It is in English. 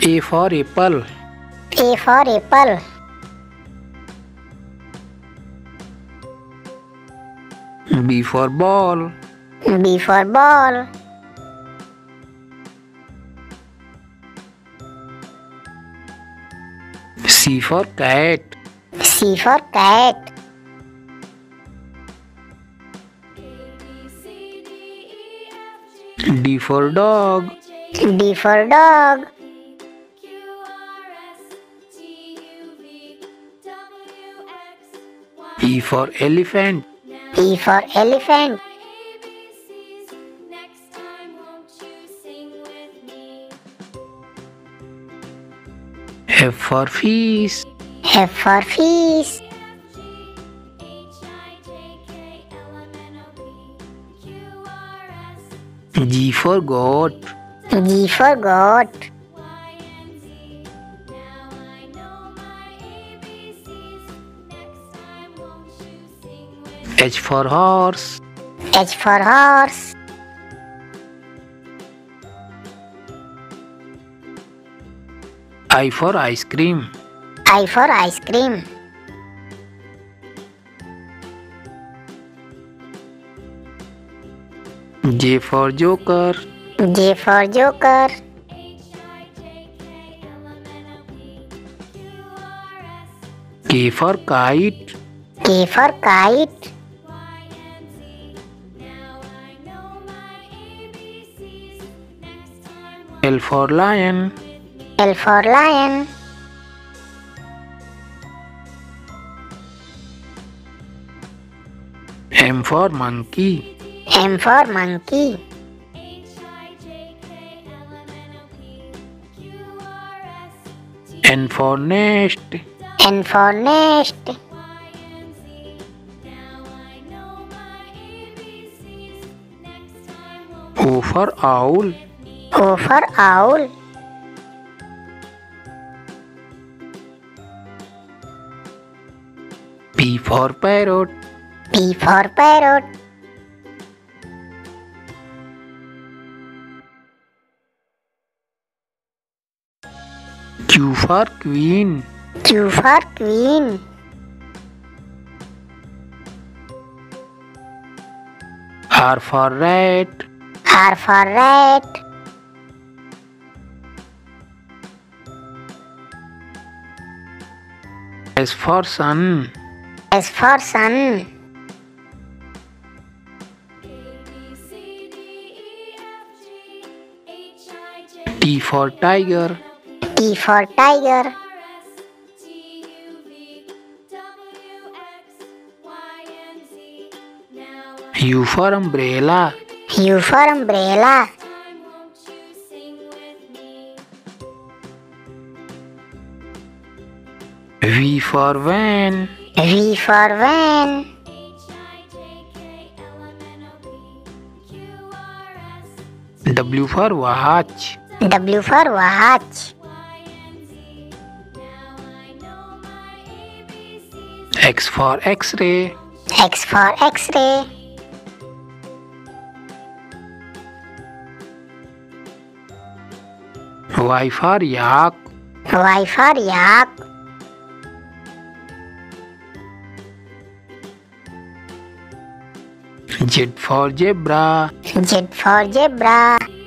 A for apple. A for apple. B for ball. B for ball. C for cat. C for cat. D for dog. D for dog. E for elephant. E for elephant. F for fish. F for fish. G for goat. G for goat. H for horse. H for horse. I for ice cream. I for ice cream. J for joker. J for joker. K for kite. K for kite. L for lion. L for lion. M for monkey. M for monkey. N for nest. N for nest. O for owl. O for owl. P for parrot. P for parrot. Q for queen. Q for queen. R for rat. R for rat. S for sun. S for sun. T for tiger. T for tiger. U for umbrella. U for umbrella. V for van. V for van. W for watch. W for watch. X for X-ray. X for X-ray. Y for yak. Y for yak. Z for zebra. Z for zebra.